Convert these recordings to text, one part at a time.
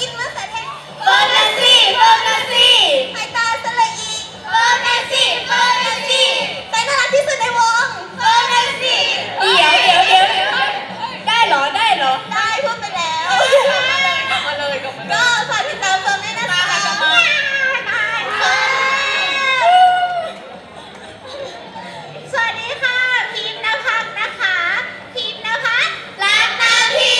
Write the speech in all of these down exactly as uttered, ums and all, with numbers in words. กินมะเขือเทศเฟิร์นซี่เฟิร์นซี่ไปตาสละอีเฟิร์นซี่เฟิร์นซี่ไปน่ารักที่สุดในวงเฟิร์นซี่เดี๋ยวเดี๋ยวเดี๋ยวได้เหรอได้เหรอได้พูดไปแล้วกลับมาเลยกลับมาเลยก็ฝากติดตามเฟิร์นด้วยนะคะสวัสดีค่ะพิมพ์นภัสนะคะพิมพ์นภัสรักตาพี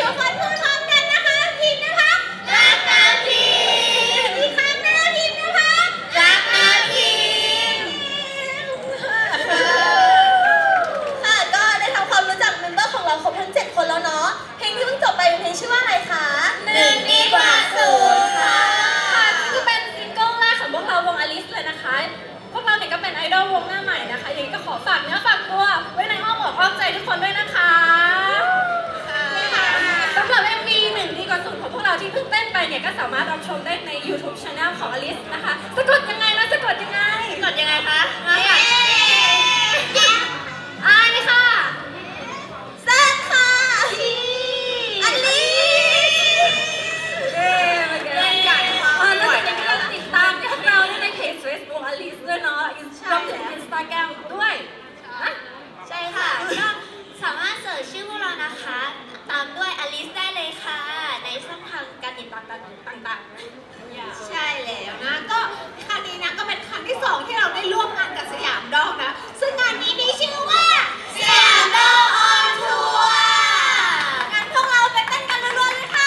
ทุกคนพูดพร้อมกันนะคะพิมพ์นภัสรักตาพีอีกครั้งนะพิมพ์นภัสรักตาพีค่ะก็ได้ทำความรู้จักเมมเบอร์ของเราครบทั้งเจ็ดคนแล้วเนาะเพลงที่เพิ่งจบไปเป็นเพลงชื่อว่าอะไรคะหนึ่งดีกว่าศูนย์ค่ะคือเป็นซิงเกิลแรกของพวกเราวงอลิสเลยนะคะพวกเราเนี่ยก็เป็นไอดอลวงหน้าใหม่นะคะอย่างนี้ก็ขอฝากเนื้อฝากตัวไว้ในอ้อมอกอ้อมใจทุกคนด้วยนะคะสำหรับ เอ็ม วี หนึ่งดีกว่าศูนย์ของพวกเราที่เพิ่งเต้นไปเนี่ยก็สามารถรับชมได้ใน YouTube Channel ของ Alice นะคะสะกดยังไงนะสะกดยังไงสะกดยังไงคะมาค่ะอายไหมคะเซิร์ชค่ะ Alice เย้มาเกินใหญ่ค่ะติดตามพวกเราในเพจ Facebook Alice ด้วยเนาะรวมถึง Instagram ด้วยใช่ค่ะก็สามารถเสิร์ชชื่อพวกเรานะคะตามด้วย Alice ได้เลยค่ะในช่องทางการติดตามต่างๆใช่แล้วนะก็ครั้งนี้นะก็เป็นครั้งที่สองที่เราได้ร่วมงานกับสยามดอมนะซึ่งงานนี้มีชื่อว่าสยามดอมออนทัวร์งานพวกเราไปเต้นกันล้วนๆเลยค่ะ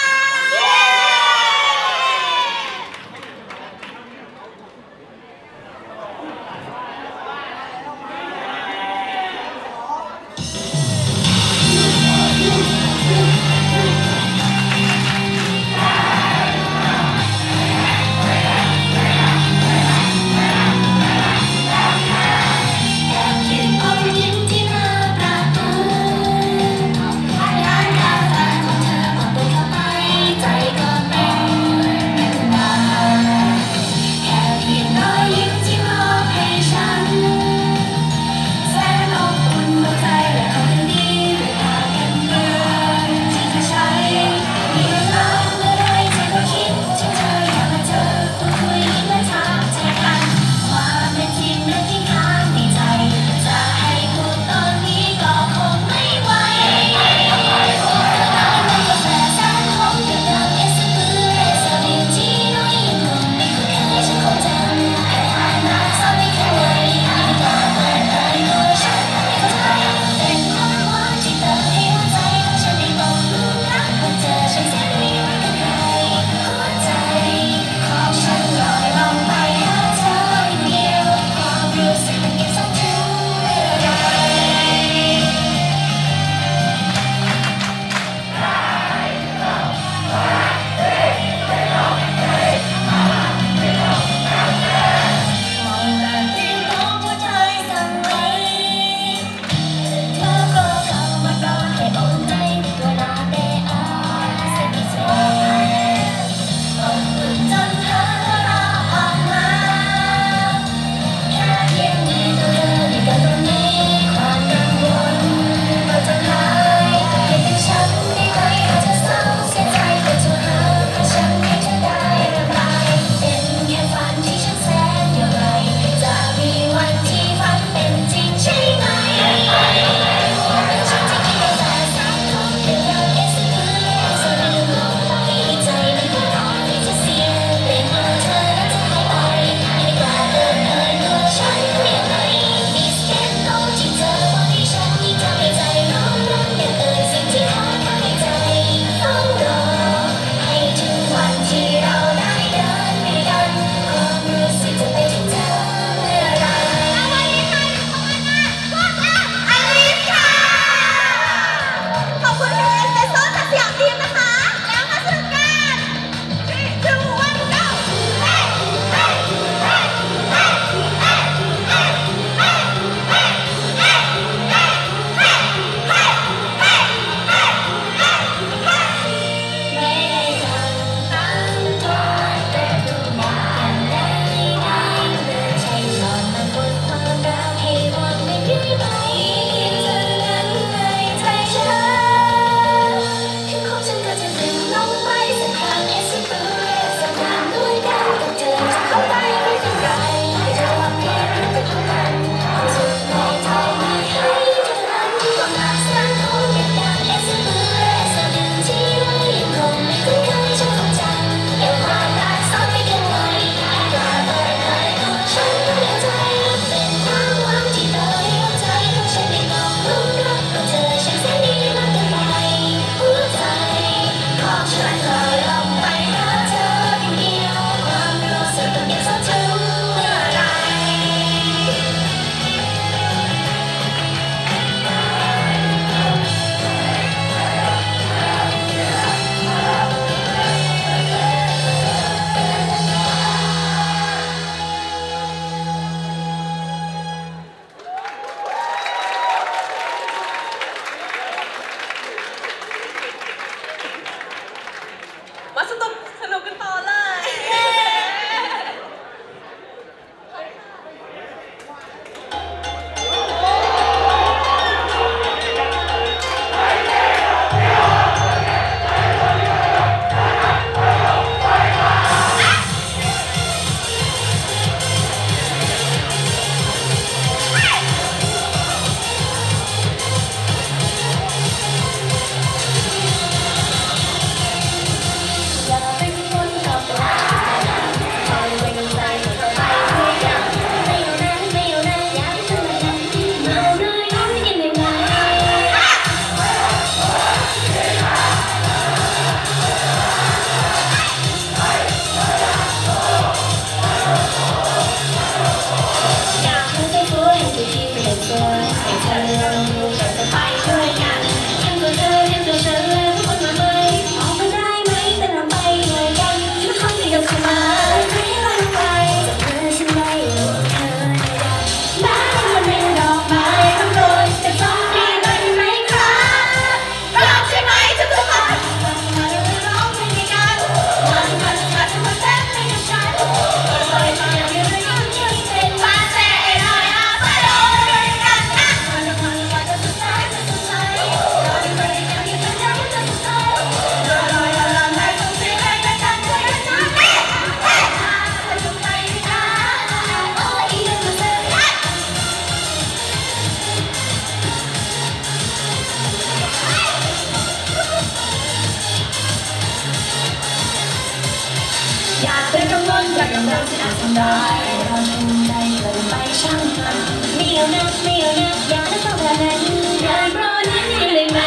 อยากเป็นกังวลจากกังวลที่อาจทำร้ายเราทำใจเกินไปช่างมันไม่เอาหนักไม่เอาหนักอย่าได้ต้องการนั้นอย่าโปรดนั้นให้เลยไหม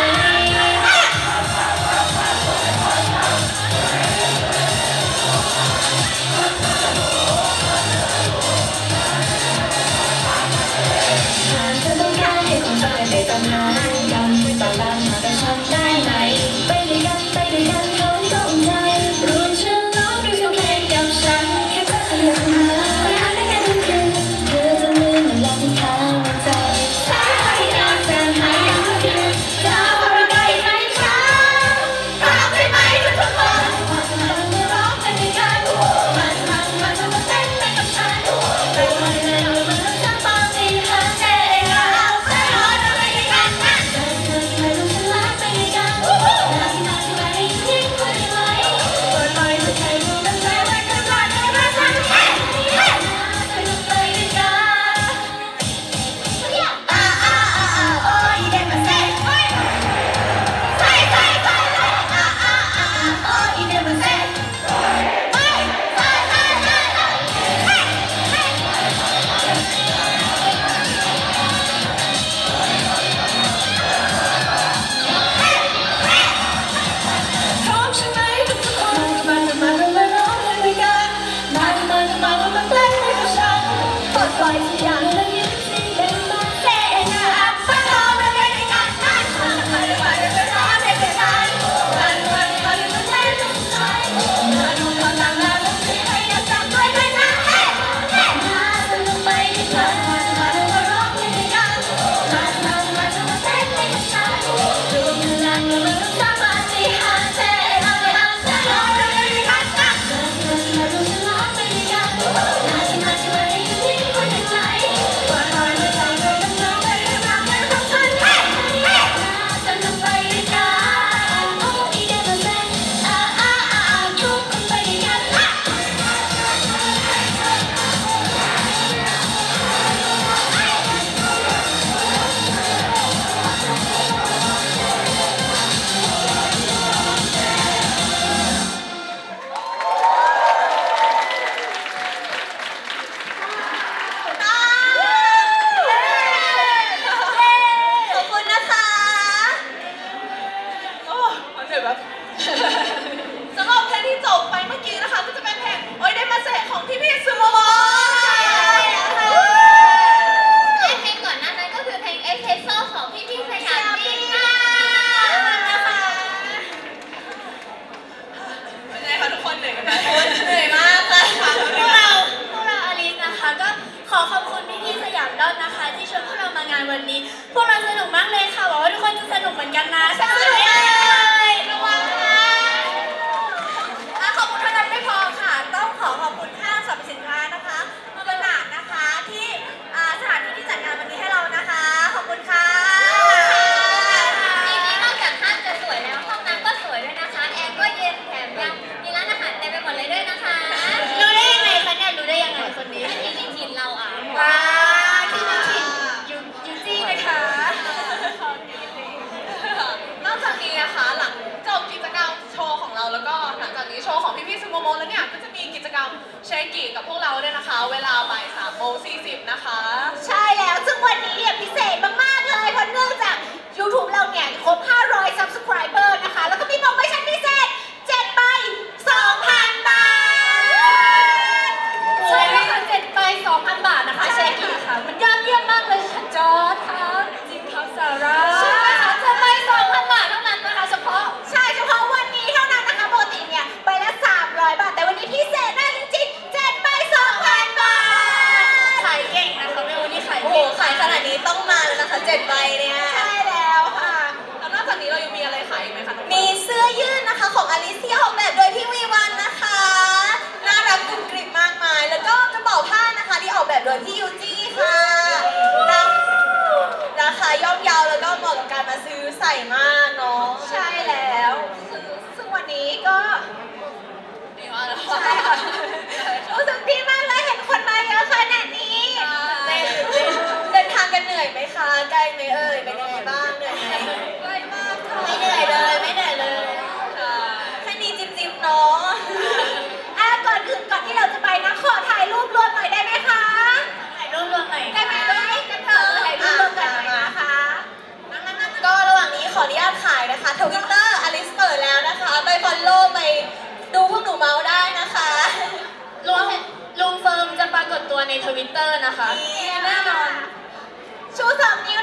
หากเธอต้องการให้คนรักในตำนานยอมช่วยต่อต้านมาแต่ฉันได้ไหมไปด้วยกันไปด้วยกันเขาต้องใจรู้ฉัน โดยที่ยูจี้ค่ะราคาย่อมเยาแล้วก็เหมาะกับการมาซื้อใส่มากเนาะใช่แล้วคือซึ่งวันนี้ก็ดีมากเลยใช่ค่ะรู้สึกดีมากเลยเห็นคนมาเยอะขนาดนี้เดินทางกันเหนื่อยไหมคะไกลไหมเอ่ยเป็นยังไงบ้างเหนื่อยไหมไกลมากไม่เหนื่อยเลยไม่เหนื่อยเลยแค่นี้จิ๊บๆเนาะอ่ะก่อนอื่นก่อนที่เราจะไปนะขอถ่ายรูปรวมหน่อยได้ไหมคะถ่ายรูปรวมหน่อยได้ไหมกันเถอะถ่ายรูปรวมกันนะคะก็ระหว่างนี้ขออนุญาตขายนะคะทวิตเตอร์อลิสเปิดแล้วนะคะไปฟอลโล่ไปดูพวกหนูเมาได้นะคะรวมลุงเฟิร์มจะปรากฏตัวในทวิตเตอร์นะคะแน่นอนชูสามนิ้ว